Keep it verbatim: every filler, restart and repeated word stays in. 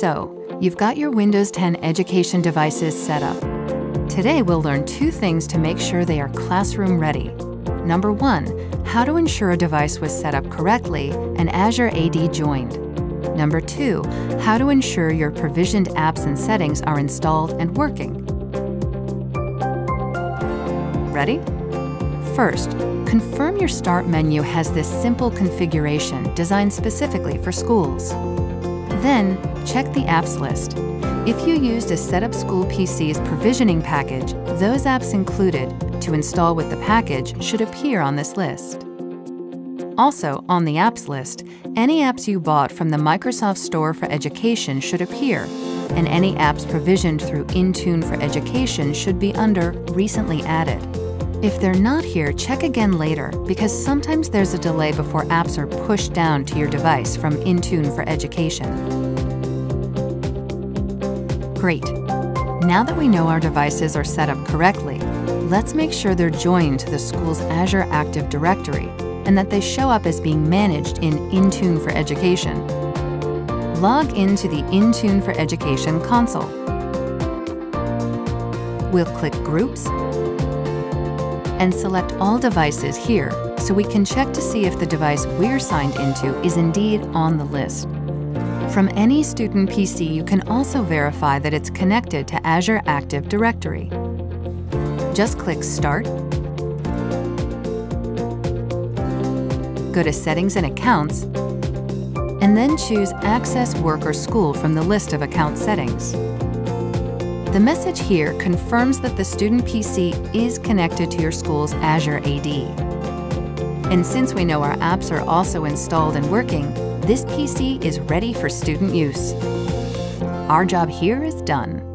So, you've got your Windows ten education devices set up. Today we'll learn two things to make sure they are classroom ready. Number one, how to ensure a device was set up correctly and Azure A D joined. Number two, how to ensure your provisioned apps and settings are installed and working. Ready? First, confirm your Start menu has this simple configuration designed specifically for schools. Then, check the apps list. If you used a Setup School P C's provisioning package, those apps included to install with the package should appear on this list. Also, on the apps list, any apps you bought from the Microsoft Store for Education should appear, and any apps provisioned through Intune for Education should be under Recently Added. If they're not here, check again later, because sometimes there's a delay before apps are pushed down to your device from Intune for Education. Great! Now that we know our devices are set up correctly, let's make sure they're joined to the school's Azure Active Directory and that they show up as being managed in Intune for Education. Log into the Intune for Education console. We'll click Groups, and select All Devices here so we can check to see if the device we're signed into is indeed on the list. From any student P C, you can also verify that it's connected to Azure Active Directory. Just click Start, go to Settings and Accounts, and then choose Access Work or School from the list of account settings. The message here confirms that the student P C is connected to your school's Azure A D. And since we know our apps are also installed and working, this P C is ready for student use. Our job here is done.